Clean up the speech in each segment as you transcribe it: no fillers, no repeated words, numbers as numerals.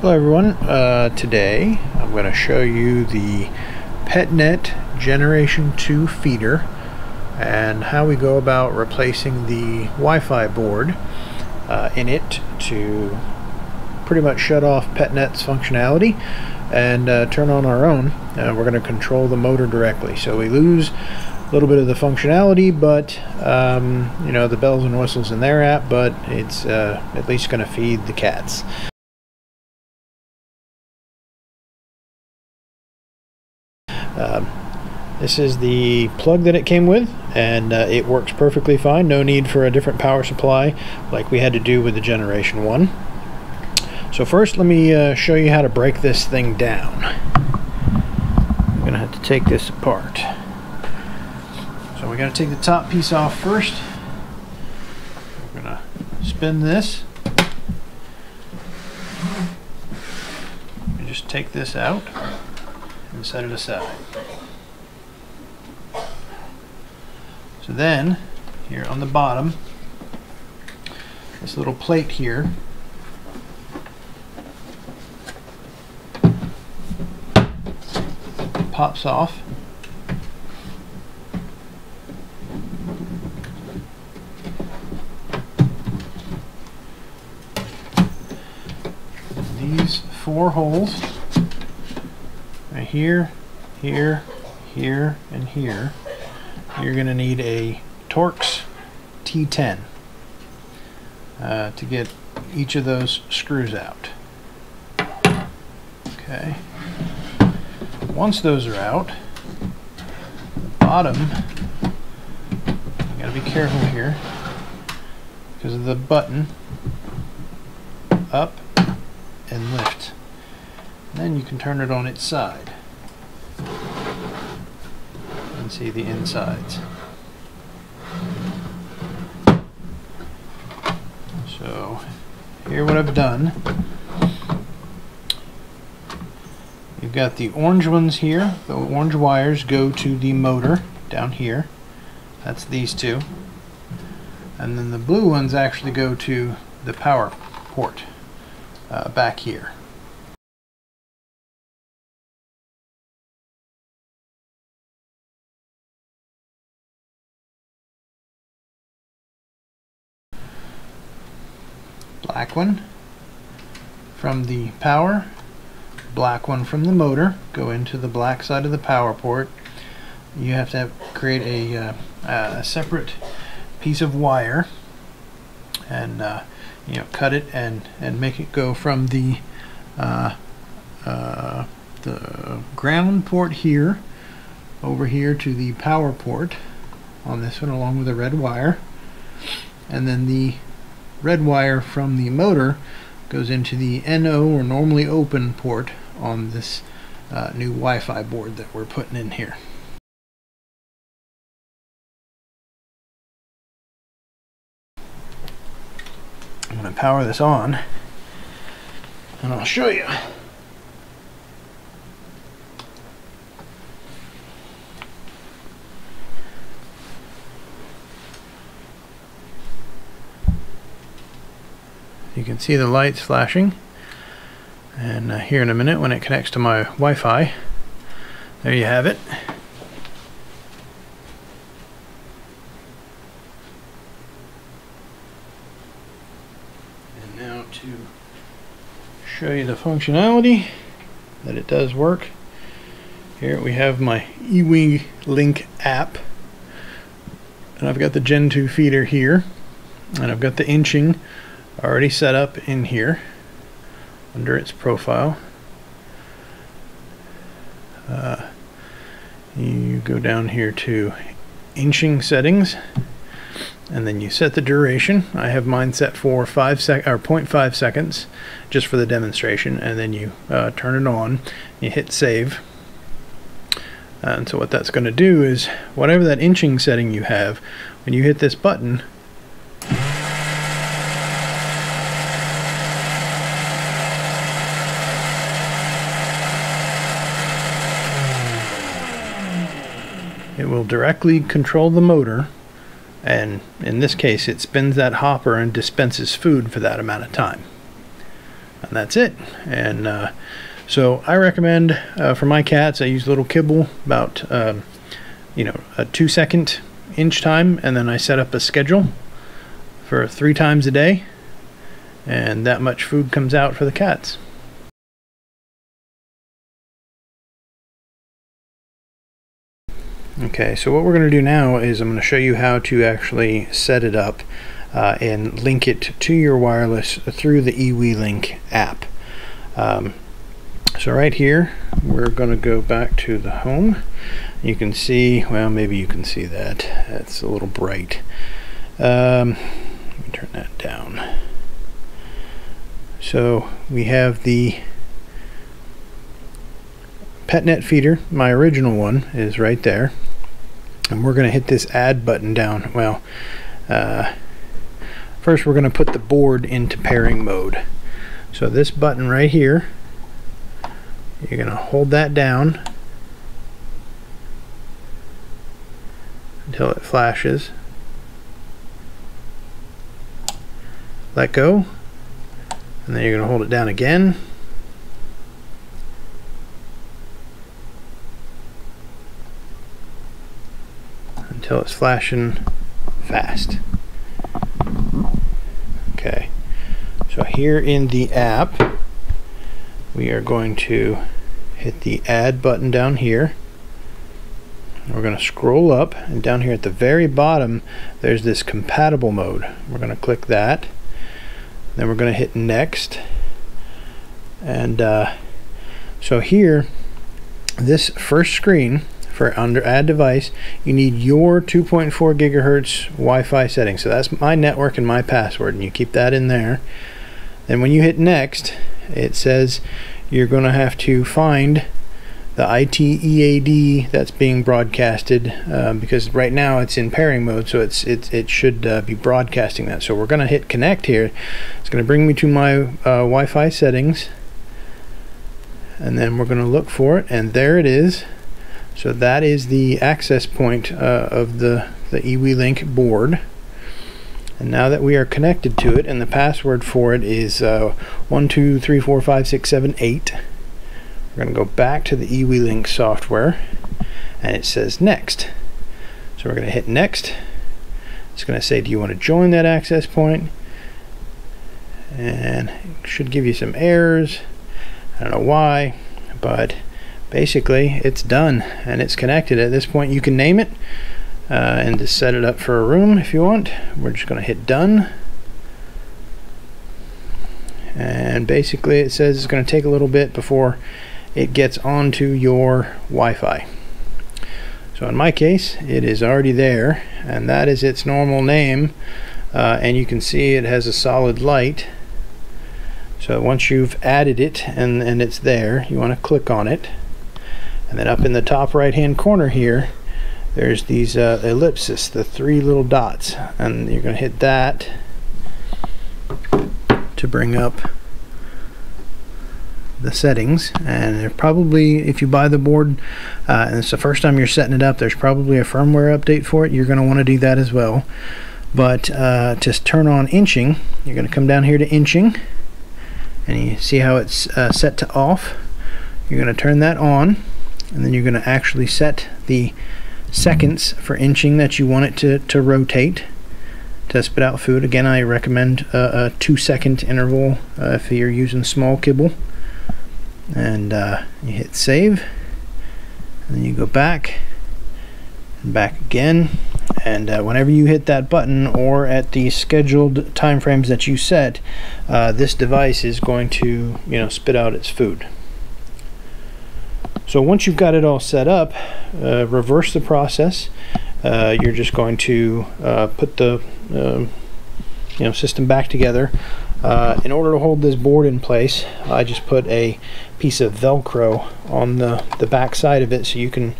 Hello everyone, today I'm going to show you the PetNet Generation 2 feeder and how we go about replacing the Wi-Fi board in it to pretty much shut off PetNet's functionality and turn on our own. We're going to control the motor directly, so we lose a little bit of the functionality, but you know, the bells and whistles in their app, but it's at least going to feed the cats. This is the plug that it came with, and it works perfectly fine. No need for a different power supply like we had to do with the Generation 1. So first let me show you how to break this thing down. I'm going to have to take this apart. So we're going to take the top piece off first. We're going to spin this. And just take this out and set it aside. So then, here on the bottom, this little plate here, pops off. These four holes, right here, here, here, and here, you're going to need a Torx T10 to get each of those screws out. Okay. Once those are out, the bottom, you got to be careful here because of the button, up and lift. And then you can turn it on its side. See the insides. So here, what I've done, you've got the orange ones here. The orange wires go to the motor down here. That's these two. And then the blue ones actually go to the power port back here. Black one from the power, black one from the motor, go into the black side of the power port. You have to create a separate piece of wire and you know, cut it and make it go from the ground port here over here to the power port on this one, along with a red wire, and then the red wire from the motor goes into the NO, or normally open, port on this new Wi-Fi board that we're putting in here. I'm going to power this on and I'll show you. You can see the lights flashing, and here in a minute when it connects to my Wi-Fi, there you have it. And now to show you the functionality that it does work, here we have my EWeLink app, and I've got the Gen 2 feeder here, and I've got the inching already set up in here under its profile. You go down here to inching settings, and then you set the duration. I have mine set for 0.5 seconds just for the demonstration, and then you turn it on, you hit save. And so what that's going to do is, whatever that inching setting you have, when you hit this button, it will directly control the motor, and in this case it spins that hopper and dispenses food for that amount of time. and that's it. And so I recommend for my cats, I use a little kibble, about you know, a 2-second inch time, and then I set up a schedule for 3 times a day, and that much food comes out for the cats. Okay, so what we're going to do now is I'm going to show you how to actually set it up and link it to your wireless through the EWeLink app. So right here, we're going to go back to the home. You can see, well, maybe you can see that. It's a little bright. Let me turn that down. So we have the PetNet feeder. My original one is right there. And we're going to hit this add button down. Well, first we're going to put the board into pairing mode. So this button right here, you're going to hold that down until it flashes. Let go. And then you're going to hold it down again. Until it's flashing fast. Okay, so here in the app we are going to hit the add button down here. We're going to scroll up, and down here at the very bottom there's this compatible mode. We're going to click that, then we're going to hit next, and so here, this first screen, for under add device, you need your 2.4 gigahertz Wi-Fi setting. So that's my network and my password, and you keep that in there. Then when you hit next, it says you're going to have to find the ITEAD that's being broadcasted, because right now it's in pairing mode, so it should be broadcasting that. So we're going to hit connect here. It's going to bring me to my Wi-Fi settings, and then we're going to look for it, and there it is. So that is the access point of the EWeLink board. And now that we are connected to it, and the password for it is 12345678, we're going to go back to the EWeLink software, and it says next. So we're going to hit next. It's going to say, do you want to join that access point? And it should give you some errors. I don't know why, but basically it's done and it's connected. At this point you can name it and just set it up for a room if you want. We're just going to hit done, and basically it says it's going to take a little bit before it gets onto your Wi-Fi. So in my case it is already there, and that is its normal name, and you can see it has a solid light. So once you've added it and it's there, you want to click on it. And then up in the top right hand corner here, there's these ellipses, the 3 little dots, and you're going to hit that to bring up the settings. And they're probably, if you buy the board and it's the first time you're setting it up, there's probably a firmware update for it. You're going to want to do that as well. But to turn on inching, you're going to come down here to inching, and you see how it's set to off. You're going to turn that on, and then you're going to actually set the seconds for inching that you want it to rotate to spit out food. Again, I recommend a 2-second interval if you're using small kibble. And you hit save, and then you go back and back again. And whenever you hit that button or at the scheduled time frames that you set, this device is going to, you know, spit out its food. So once you've got it all set up, reverse the process. You're just going to put the you know, system back together. In order to hold this board in place, I just put a piece of Velcro on the back side of it, so you can,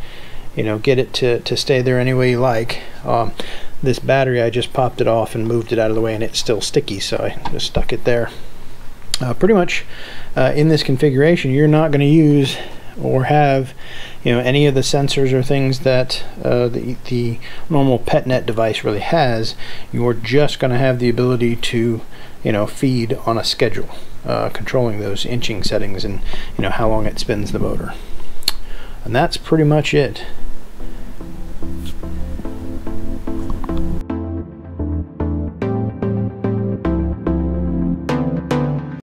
you know, get it to stay there any way you like. This battery, I just popped it off and moved it out of the way, and it's still sticky, so I just stuck it there. Pretty much in this configuration, you're not going to use or have, you know, any of the sensors or things that the normal PetNet device really has, you're just going to have the ability to, you know, feed on a schedule, controlling those inching settings and, you know, how long it spins the motor. And that's pretty much it.